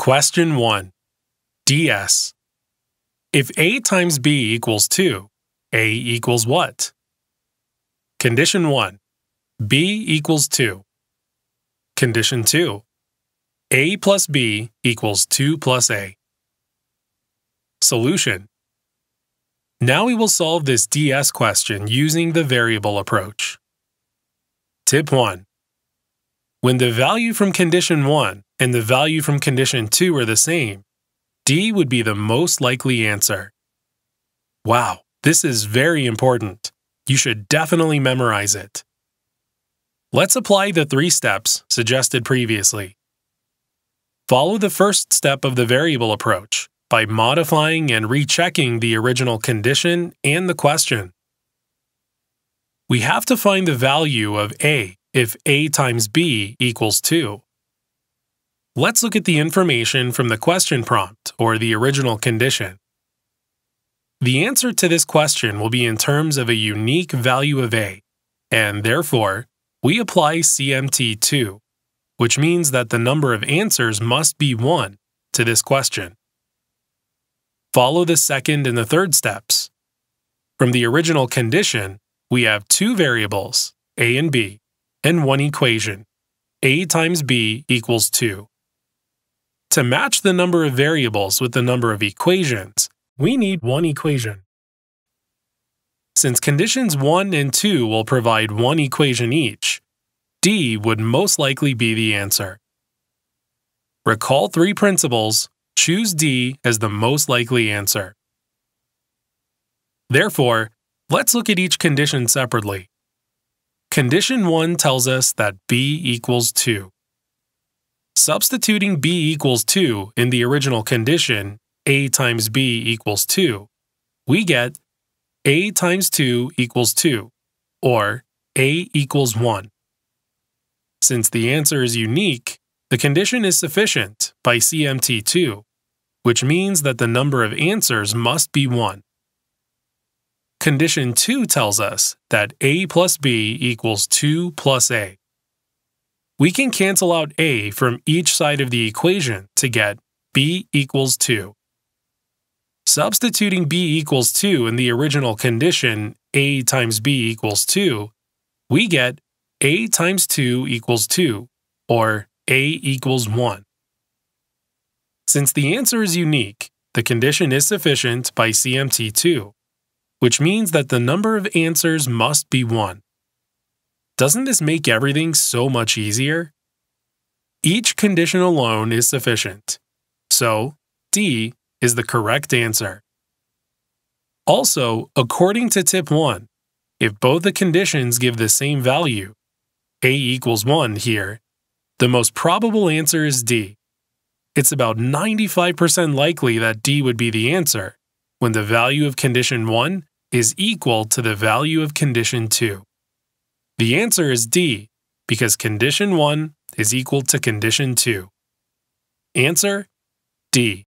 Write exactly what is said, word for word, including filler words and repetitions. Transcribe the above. Question one. D S. If A times B equals two, A equals what? Condition one. B equals two. Condition two. A plus B equals two plus A. Solution. Now we will solve this D S question using the variable approach. Tip one. When the value from condition one and the value from condition two are the same, D would be the most likely answer. Wow, this is very important. You should definitely memorize it. Let's apply the three steps suggested previously. Follow the first step of the variable approach by modifying and rechecking the original condition and the question. We have to find the value of A if A times B equals two. Let's look at the information from the question prompt or the original condition. The answer to this question will be in terms of a unique value of A, and therefore, we apply C M T two, which means that the number of answers must be one to this question. Follow the second and the third steps. From the original condition, we have two variables, A and B, and one equation, A times B equals two. To match the number of variables with the number of equations, we need one equation. Since conditions one and two will provide one equation each, D would most likely be the answer. Recall three principles. Choose D as the most likely answer. Therefore, let's look at each condition separately. Condition one tells us that B equals two. Substituting B equals two in the original condition, A times B equals two, we get A times two equals two, or A equals one. Since the answer is unique, the condition is sufficient by C M T two, which means that the number of answers must be one. Condition two tells us that A plus B equals two plus A. We can cancel out A from each side of the equation to get B equals two. Substituting B equals two in the original condition, A times B equals two, we get A times two equals two, or A equals one. Since the answer is unique, the condition is sufficient by C M T two, which means that the number of answers must be one. Doesn't this make everything so much easier? Each condition alone is sufficient, so D is the correct answer. Also, according to tip one, if both the conditions give the same value, A equals one here, the most probable answer is D. It's about ninety-five percent likely that D would be the answer when the value of condition one is equal to the value of condition two. The answer is D because condition one is equal to condition two. Answer: D.